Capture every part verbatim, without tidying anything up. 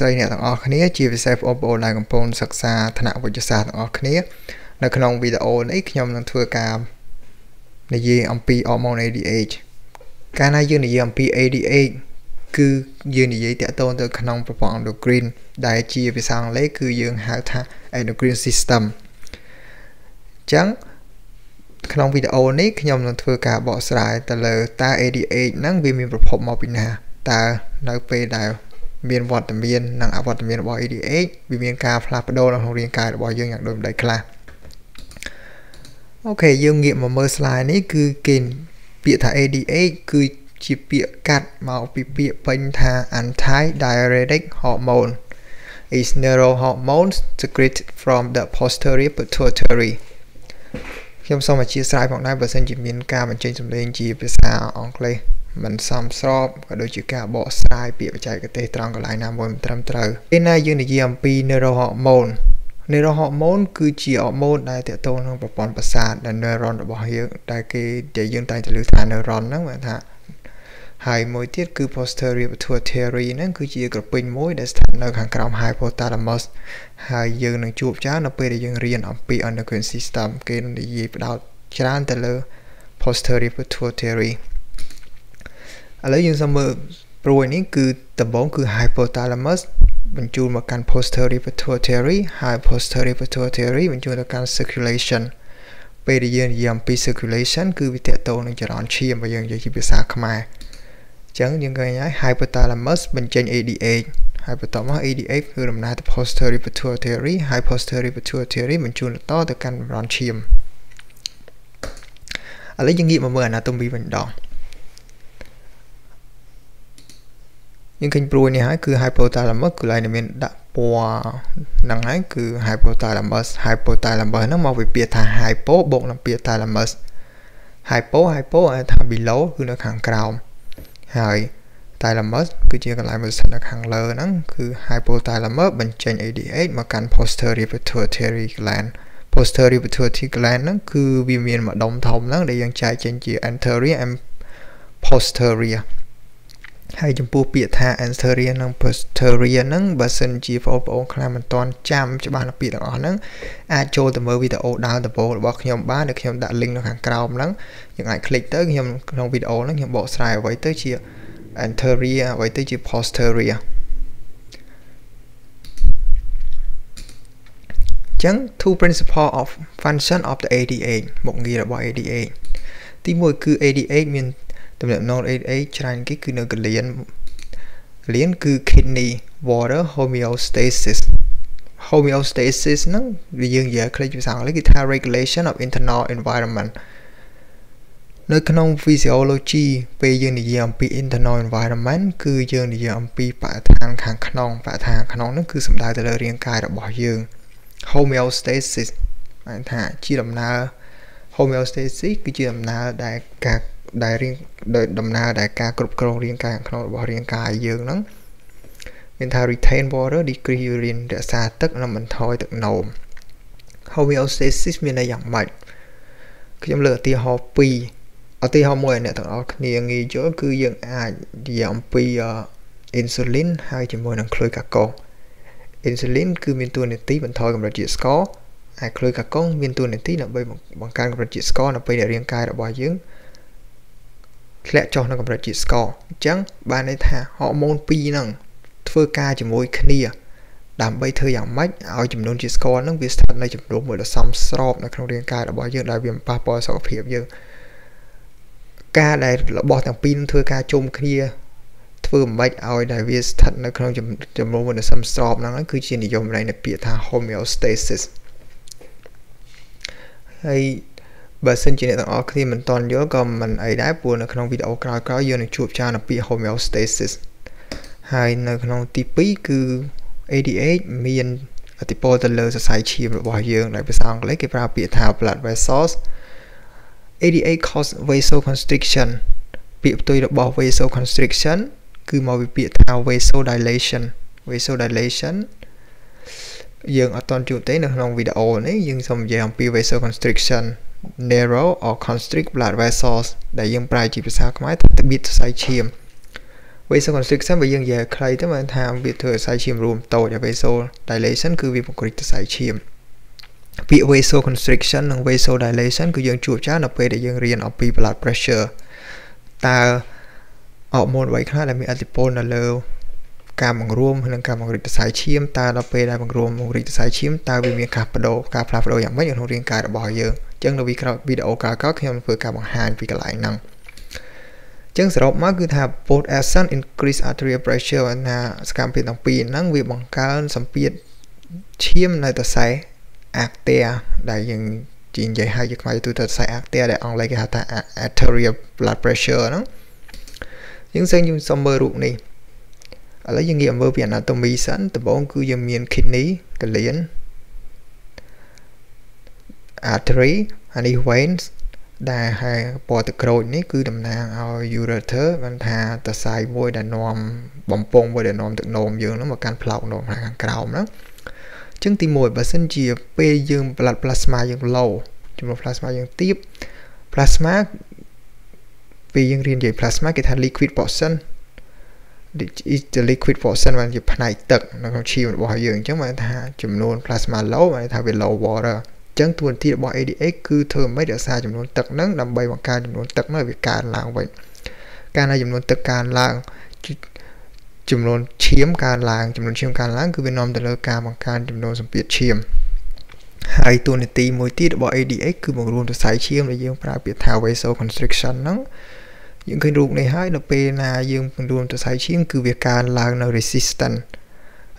ស្រីអ្នកទាំងអស់គ្នាជាពិសេសបងប្អូនដែលកំពុងសិក្សាថ្នាក់វិទ្យាសាស្ត្រអរគ្នានៅក្នុងវីដេអូនេះខ្ញុំនឹងធ្វើការនិយាយអំពី ADH គឺយើងនិយាយតាក់ទងទៅក្នុងប្រព័ន្ធ endocrine ដែលជាភាសាអង់គ្លេសគឺយើងហៅថា endocrine system អញ្ចឹងក្នុងវីដេអូនេះខ្ញុំនឹងធ្វើការបកស្រាយទៅលើតើ ADH ហ្នឹងវាមានប្រភពមកពីណាតើនៅពេលដែល មានវត្តមាននិងអវត្តមានរបស់ ADH វាមានការផ្លាស់ប្ដូរនៅក្នុងរាងកាយរបស់យើងយ៉ាងដូចម្ដេចខ្លះអូខេយើងងាកមកមើល slide នេះគឺគេពាក្យថា ADH គឺជាពាក្យកាត់មកពីពាក្យពេញថា Antidiuretic hormone is neurohormone secreted from the posterior pituitary ខ្ញុំសូមអធិស្ឋានផងដែរបើសិនជាមានការបញ្ចេញសម្លេងជាភាសាអង់គ្លេស មិនសមស្របក៏ដូចជាការបកស្រាយពាក្យបច្ចេកទេសត្រង់កន្លែងណាមួយមិនត្រឹមត្រូវពេលណាយើងនិយាយអំពី neurohormone neurohormone គឺជា hormone ដែលទាក់ទងនឹងប្រព័ន្ធប្រសាទដែល neuron របស់យើងដែលគេដែលយើងតែងតែឮថា neuron ហ្នឹងបានថាហើយមួយទៀតគឺ posterior pituitary ហ្នឹងគឺជាក្រពេញមួយដែលស្ថិតនៅខាងក្រោម hypothalamus ហើយយើងនឹងជួបច្រើននៅពេលដែលយើងរៀនអំពី endocrine system គេនិយាយផ្ដោតច្រើនទៅលើ posterior pituitary ឥឡូវយើងសូមមើលព្រួយនេះគឺដំបូងគឺ hypothalamus បញ្ជូនមកកាន់ posterior pituitary ហើយ posterior pituitary បញ្ជូនទៅកាន់ circulation ពេលដែលយើងនិយាយអំពី circulation គឺវាទាក់ទងនឹងចរន្តឈាមរបស់យើងនិយាយជាភាសាខ្មែរអញ្ចឹងយើងឃើញហើយ hypothalamus បញ្ចេញ ADH ហើយបន្ទាប់មក ADH គឺដំណើរទៅ posterior pituitary ហើយ posterior pituitary បញ្ជូនបន្តទៅកាន់ចរន្តឈាមឥឡូវយើងងាកមកមើល anatomy វិញម្ដង យើងឃើញព្រួយនេះហើយគឺ hypothalamus គឺឡើងតែមានដាក់ពណ៌ហ្នឹងហើយគឺ hypothalamus hypothalamus ហ្នឹងមកវាពាក្យថា hypo បូកនឹងពាក្យ thalamus hypo hypo ហៅថា below គឺនៅខាងក្រោមហើយ thalamus គឺជាកន្លែងមួយស្ថិតនៅខាងលើហ្នឹងគឺ hypothalamus បញ្ចេញ ADH មកកាន់ posterior pituitary gland posterior pituitary gland ហ្នឹងគឺវាមានម្ដុំធំហ្នឹងដែលយើងចែកចេញជា anterior and posterior ហើយចំពោះពាក្យថា anterior និង posterior ហ្នឹងបើសិនជាបងប្អូនខ្លះមិនទាន់ចាំច្បាស់នៅពាក្យទាំងអស់ហ្នឹងអាចចូលទៅមើលវីដេអូដើមដំបូងរបស់ខ្ញុំបានដែលខ្ញុំដាក់ link នៅខាងក្រោមហ្នឹងយើងអាចคลิกទៅខ្ញុំក្នុងវីដេអូហ្នឹងខ្ញុំបកស្រាយអ្វីទៅជា anterior អ្វីទៅជា posterior អញ្ចឹង two principle of function of the ADH មុខងាររបស់ ADH ទីមួយគឺ ADH មាន ទំនាក់ទំនង ADH ច្រើនគេគឺនៅកលៀនកលៀនគឺ kidney water homeostasis homeostasis ហ្នឹងវាយើងនិយាយខ្លីភាសាអង់គ្លេសគឺថា regulation of internal environment នៅក្នុង physiology ពេលយើងនិយាយអំពី internal environment គឺយើងនិយាយអំពីបរិស្ថានខាងក្នុងបរិស្ថានខាងក្នុងហ្នឹងគឺសំដៅទៅលើរាងកាយរបស់យើង homeostasis បានថាជាដំណើរ homeostasis គឺជាដំណើរដែលការ ដែលដំណើរដែលការគ្រប់គ្រងរាងកាយខាងក្នុងរបស់រាងកាយយើងហ្នឹងមានថា retain water decrease urine រក្សាទឹកនិងបន្ថយទឹកនោម homeostasis មានន័យយ៉ាងម៉េចខ្ញុំលើកឧទាហរណ៍ពីរឧទាហរណ៍មួយឲ្យអ្នកទាំងអស់គ្នាងាយយល់គឺយើងអាចនិយាយអំពី insulin ហើយជាមួយនឹង glucagon insulin គឺមានតួនាទីបន្ថយកម្រិតជាតិស្ករ ហើយ glucagon មានតួនាទីដើម្បីបង្កើនកម្រិតជាតិស្ករនៅពេលដែលរាងកាយរបស់យើង ធ្លាក់ចុះនៅកម្រិតជាតិស្ករអញ្ចឹងបានន័យថាហរម៉ូនពីរហ្នឹងធ្វើការជាមួយគ្នាដើម្បីធ្វើយ៉ាងម៉េចឲ្យចំនួនជាតិស្ករហ្នឹងវាស្ថិតនៅចំនួនមួយដ៏សមស្របនៅក្នុងរាងកាយរបស់យើងដែលវាបំប៉ះពណ៌សុខភាពយើងការដែលរបស់ទាំងពីរធ្វើការជុំគ្នាធ្វើមិនឲ្យដែលវាស្ថិតនៅក្នុងចំនួនមួយដ៏សមស្របហ្នឹងគឺជានិយមន័យនៃពាក្យថា homeostasis ហើយ បើសិនជាអ្នកទាំងអស់គ្នាមិនទាន់យល់ក៏មិនអីដែរព្រោះនៅក្នុងវីដេអូក្រោយៗយើងនឹងជួបច្រើនពី homeostasis ហើយនៅក្នុងទីពីរគឺ ADH មានអតិពលទៅលើសរសៃឈាមរបស់យើងដែលភាសាអង់គ្លេសគេប្រើពាក្យថា blood vessels ADH cause vasoconstriction ពាក្យផ្ទុយរបស់ vasoconstriction គឺមកពីពាក្យថា vasodilation vasodilation យើងអត់ទាន់ជួបទេនៅក្នុងវីដេអូនេះយើងសូមនិយាយអំពី vasoconstriction narrow or constrict blood vessels ដែលយើងប្រើជាភាសាខ្មែរថាត្បៀតសរសៃឈាម Vasoconstriction bị dân dễ khai tới mà tham việc thừa sai chìm room tổ cho vasodilation cứ việc một cái sai chìm. Bị vasoconstriction và vasodilation cứ dân chủ trá nộp về để dân riêng ở bị blood pressure. Ta ở môn vậy khác là mình adipone là lâu. Cảm bằng room hay là cảm bằng cái sai chìm ta nộp về là bằng room một cái sai chìm ta vì mình cặp đồ cặp cặp đồ dạng mấy những thông tin cả đã bỏ giờ. Chẳng là vì cái video cả các khi mình vừa cảm bằng hai vì cái lại năng. Chẳng sửa rộng mắc cứ thà both actions increase arterial pressure và là cảm biến tổng pin năng vì bằng cân sắm biến chiêm này tôi say arteria đại diện chính giải hai giấc mơ tôi tôi say arteria để ông lấy cái hạt ta arterial blood pressure đó những sinh như sông mơ rụng này ở lấy kinh nghiệm mơ biển anatomy sẵn từ bóng cứ dùng miền kidney cái liền artery any veins đa hai bỏ từ cột này cứ đầm nang ao ureter văn thà từ sai môi đà nòm bầm bông với đà nòm từ nòm dương nó mà can phèo nòm hàng cào đó chứng tim mồi và sinh chia p dương blood plasma dương lâu chúng là plasma dương tiếp plasma vì dương riêng về plasma cái thành liquid portion the liquid portion và nhập này tật nó không chịu bỏ dương chứ mà thà chìm luôn plasma lâu mà thà về low water chẳng tuần thì bỏ a đê ích cứ thường mấy đứa xa chùm luôn tật nắng đầm bay bằng ca chùm luôn tật nói về ca làng vậy ca này chùm luôn tật ca làng chùm luôn chiếm ca làng chùm luôn chiếm ca làng cứ bên nôm từ lơ ca bằng ca chùm luôn xong biệt chiếm hai tuần thì mỗi tí bỏ a đê ích cứ bằng luôn từ sái chiếm để dương ra biệt thảo vasoconstriction nắng những cái ruộng này hai là p là dương bằng luôn từ sái chiếm cứ việc ca làng là resistant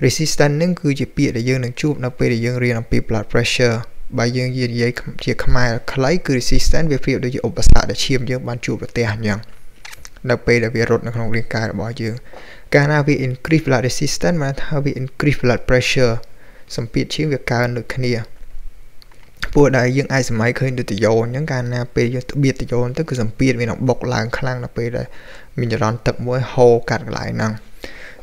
resistant nắng cứ chỉ biệt để dương được chụp là p để dương riêng là p blood pressure bài dương gì vậy chỉ không ai lấy cứ resistant về phía đối với ốp bát để chiêm dương ban chụp được tiền nhàng đặc biệt là về rốt nó không liên cài bỏ dương cana vì increase blood resistance mà thay vì increase blood pressure sầm pít chiếm việc cao được kia bộ đại dương ai sầm máy khơi được tự do những cana p biệt tự do tức cứ sầm pít vì nó bộc làng khang là p đây mình sẽ đón tập mỗi hồ cản lại năng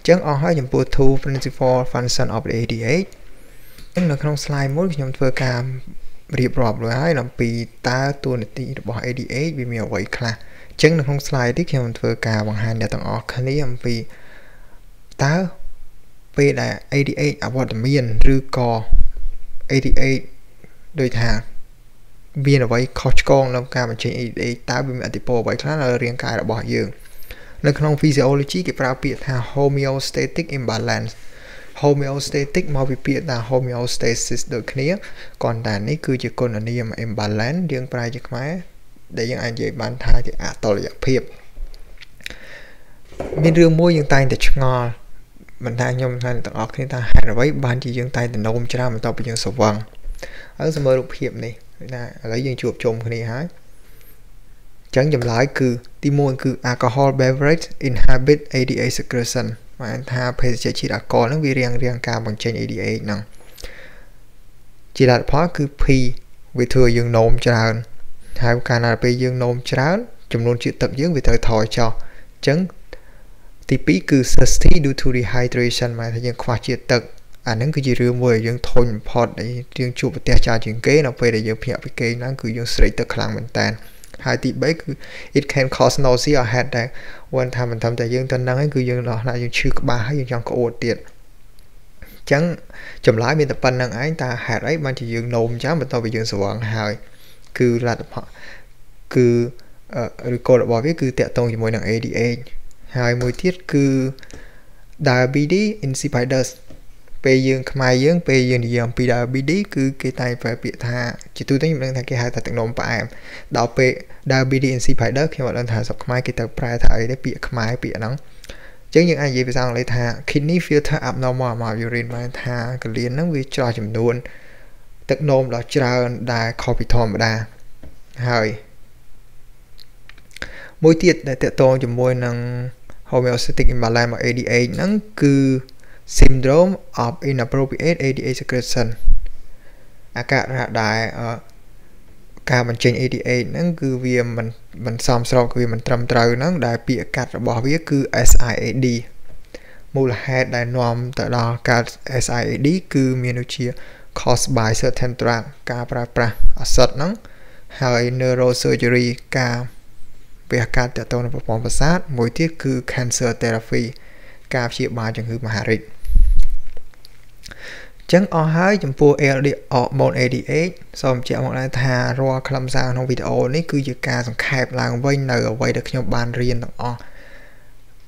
chẳng ở hai chấm bộ two principal function of the a đê ích nhưng là không slide mỗi khi nhóm thưa cả điệp rộp rồi hai làm pì ta tuần để tí bỏ a đê ích vì mèo vậy cả chẳng là không slide tiếp theo thưa cả bằng hai để tặng ở cái này làm pì ta về là a đê ích ở bọt miền rư cò a đê ích đôi thà miền ở vậy khó con làm cả mà chơi a đê ích ta bị mẹ tipo vậy khác là riêng cái là bỏ dường là không physiology cái pháo biệt thà homeostatic imbalance homeostatic mà bị biệt là homeostasis được kia còn đàn này cứ chỉ còn là niêm imbalance riêng phải chứ máy để những anh dễ bán thai thì à to là dạng phèp miền riêng môi riêng tay để ngon mình thay nhom thay tận óc thì ta hại là vậy bán chỉ riêng tay để nôm cho ra mình tao bị riêng sầu vàng ở sớm được phèp này là lấy riêng chuột chôm cái này hái chẳng dầm lái cứ tim môi cứ alcohol beverage inhibit a đê A secretion mà anh ta phải chạy chỉ đã có nó vì riêng riêng cả bằng trên a đê A năng chỉ là phó cứ P vì thừa dương nôm cho hơn hai cái là P dương nôm cho chúng luôn chịu tập dưỡng vì thời thòi cho chấn thì P cứ thirsty due to dehydration mà thấy dương khoa chịu tập à nó cứ chỉ riêng mười dương thôi một để riêng chụp và trà chuyện kế nó về để dương phèo với kế nó cứ dương straight từ khăn mình tan hai tỷ bấy cứ it can cause nausea or headache quan tham mình tham tại dương tân năng ấy cứ dương đó là dương chưa ba hay dương trong có ổn tiện chẳng chậm lái bên tập ban năng ấy ta hạt ấy mà chỉ dương nôm chán mà tao bị dương sầu hài cứ là họ cứ cô đã bảo biết cứ tẹt tông chỉ mỗi năng a đê a hai mối tiết cứ diabetes insipidus về dương mai dương về dương thì dương diabetes cứ cái tay phải bị tha chỉ tôi thấy mình đang cái hai tay tự nộm phải em đào về diabetes si phải đất khi mà đang thả sập mai cái tay phải thay để bị mai bị nắng chứ những ai gì bây giờ lấy thả kidney filter abnormal mà urine mà thả cái liền nó bị trào chìm luôn tự nộm là trào đa cortisol đa hơi mối tiết để tự tôn chìm môi năng homeostatic imbalance a đê a nắng cứ syndrome of inappropriate a đê a secretion à cả là đại cả mình trên a đê a nó cứ vì mình mình xong sau vì mình trầm trừ nó đại bịa cắt bỏ viết cứ SIADH mô là hai đại nom tại đó cả SIADH cứ minochia caused by certain drug cả pra pra acid nó hay neurosurgery cả về các tệ tồn và phong sát mỗi tiết cứ cancer therapy ca chia bài chẳng hư mà rịt chẳng ở hai chấm pua L D O bốn A D H xong chẹo một lại thà roa làm sao không video này cứ dự ca xong khép là vây nở vây được nhau bàn riêng đó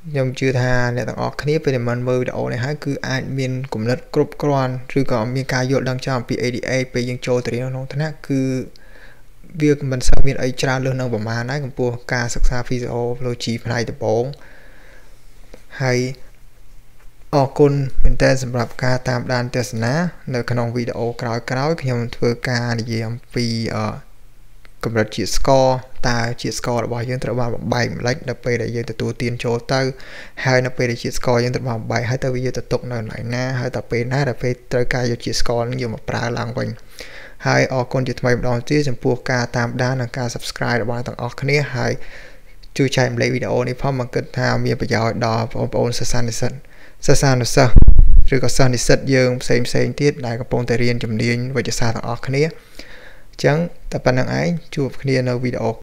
nhom chưa tha để tặng ở clip về mình mơ video này hãy cứ admin cũng rất group quan rồi còn miếng ca dọn đang trong pê a đê a về những chỗ tới nó thế nào cứ việc mình sang miền Asia luôn đang bảo mà nói cùng pua ca sạc xa video logic này tập bốn hay អរគុណមែនតើសម្រាប់ការតាមដានទស្សនានៅក្នុងវីដេអូក្រោយៗខ្ញុំធ្វើការនិយាយអំពីកម្រិតជាតិស្ករតើជាតិស្កររបស់យើងត្រូវបានបំបែកម្លេចដល់ពេលដែលយើងទទួលទានចូលទៅហើយនៅពេលដែលជាតិស្ករយើងត្រូវបានបំបែកហើយទៅវាទៅຕົកនៅកន្លែងណាហើយដល់ពេលណាដល់ពេលត្រូវការយកជាតិស្ករយើងយកមកប្រើឡើងវិញហើយអរគុណជាថ្មីម្ដងទៀតចំពោះការតាមដាននិងការ Subscribe របស់ ទាំងអស់គ្នាហើយជួយចែករំលែកវីដេអូនេះផងមកគិតថាមានប្រយោជន៍ដល់បងប្អូនសិស្សនិស្សិត សាសានុសិស្សឬក៏សិស្សនិស្សិតយើងផ្សេងផ្សេងទៀតដែលកំពុងតែរៀនជំនាញវេជ្ជសាស្ត្រទាំងអស់គ្នាអញ្ចឹងតែប៉ុណ្្នឹងឯងជួបគ្នានៅវីដេអូ